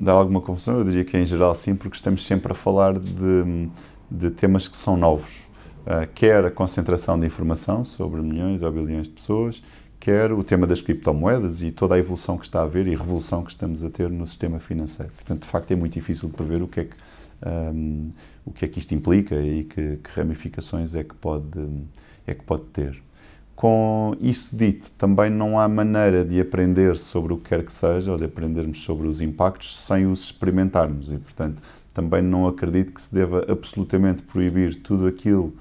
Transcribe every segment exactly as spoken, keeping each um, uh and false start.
dar alguma confusão, eu diria que é em geral sim, porque estamos sempre a falar de, de temas que são novos. Uh, quer a concentração de informação sobre milhões ou bilhões de pessoas, quer o tema das criptomoedas e toda a evolução que está a haver e a revolução que estamos a ter no sistema financeiro. Portanto, de facto, é muito difícil de prever o que é que, um, o que, é que isto implica e que, que ramificações é que pode, é que pode ter. Com isso dito, também não há maneira de aprender sobre o que quer que seja ou de aprendermos sobre os impactos sem os experimentarmos e, portanto, também não acredito que se deva absolutamente proibir tudo aquilo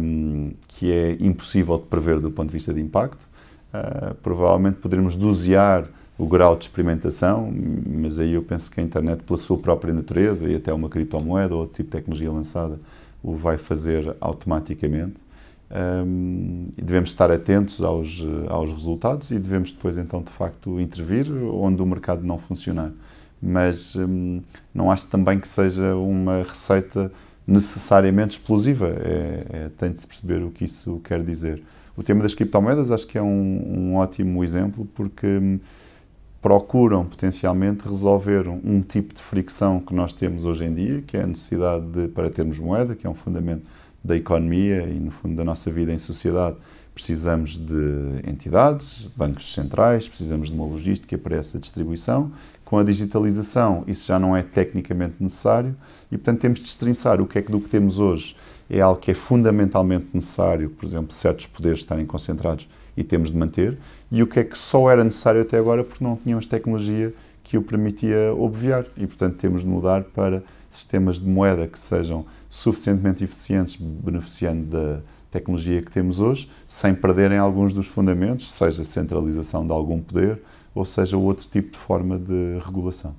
um, que é impossível de prever do ponto de vista de impacto. Uh, provavelmente poderemos dosear o grau de experimentação, mas aí eu penso que a internet, pela sua própria natureza, e até uma criptomoeda ou outro tipo de tecnologia lançada, o vai fazer automaticamente. Um, e devemos estar atentos aos, aos resultados e devemos depois, então, de facto, intervir onde o mercado não funcionar. Mas hum, não acho também que seja uma receita necessariamente explosiva. É, é, tem de se perceber o que isso quer dizer. O tema das criptomoedas acho que é um, um ótimo exemplo, porque hum, procuram potencialmente resolver um, um tipo de fricção que nós temos hoje em dia, que é a necessidade de, para termos moeda, que é um fundamento da economia e, no fundo, da nossa vida em sociedade. Precisamos de entidades, bancos centrais, precisamos de uma logística para essa distribuição. Com a digitalização, isso já não é tecnicamente necessário e, portanto, temos de destrinçar o que é que do que temos hoje é algo que é fundamentalmente necessário, por exemplo, certos poderes estarem concentrados e temos de manter, e o que é que só era necessário até agora porque não tínhamos tecnologia que o permitia obviar e, portanto, temos de mudar para sistemas de moeda que sejam suficientemente eficientes, beneficiando da tecnologia que temos hoje, sem perderem alguns dos fundamentos, seja a centralização de algum poder, ou seja outro tipo de forma de regulação.